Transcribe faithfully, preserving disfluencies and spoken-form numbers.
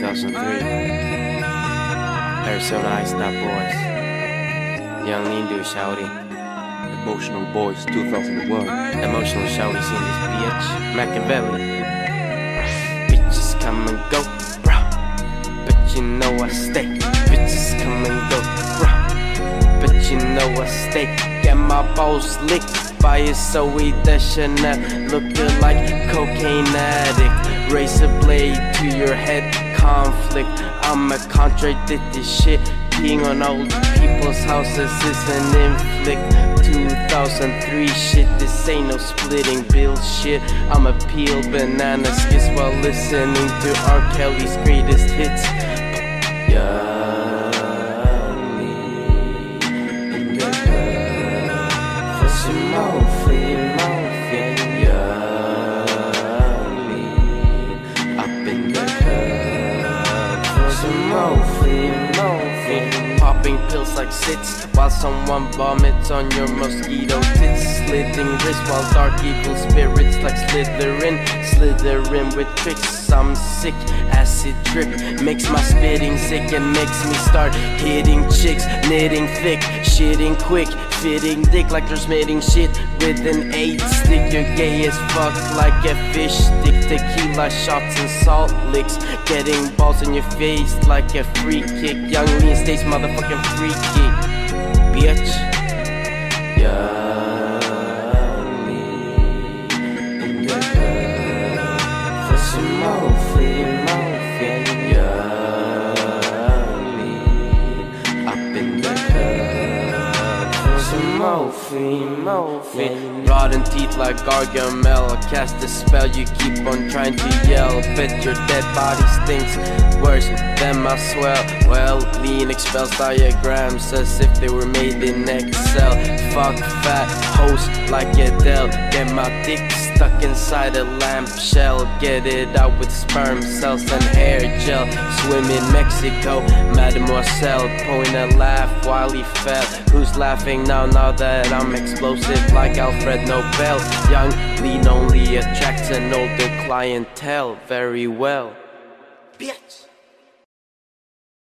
two thousand three. Arizona Iced-Out Boys. Yung Leandoer shouty. Emotional Boys two thousand one. Emotional shouties in this bitch. Makaveli. Bitches come and go, bruh. But you know I stay. Bitches come and go, bruh. But you know I stay. Get my balls licked by a Zooey Deschanel, looking like cocaine addict. Razor blade to your head, conflict. I'm a contradict this shit. Peeing on old people's houses is an inflict. Two thousand three shit, this ain't no splitting bill shit. I'ma peel banana skits while listening to R. Kelly's greatest hits. Yeah. Popping pills like sits while someone vomits on your mosquito tits. Slitting wrists while dark evil spirits like Slytherin Slytherin with tricks. I'm sick, acid drip makes my spitting sick and makes me start hitting chicks. Knitting thick, shitting quick, fitting dick like they're smitting shit with an eight stick. You're gay as fuck like a fish stick. Tequila shots and salt licks, getting balls in your face like a free kick. Yung Lean, Stacy, motherfucking free kick, bitch. Yung Lean in the dirt for some more free morphine. Yung Lean up in the dirt for some more free morphine. Rotten teeth like Gargamel, I cast a spell, you keep on trying to yell. Bet your dead body stinks worse than my swell. Well, Lean expels diagrams as if they were made in Excel. Fuck fat hoes like Adele. Get my dick stuck inside a lamp shell. Get it out with sperm cells and hair gel. Swim in Mexico, mademoiselle. Point and laugh while he fell. Who's laughing now, now that I'm explosive like Alfred Nobel? Yung Lean only attracts an older clientele very well, bitch.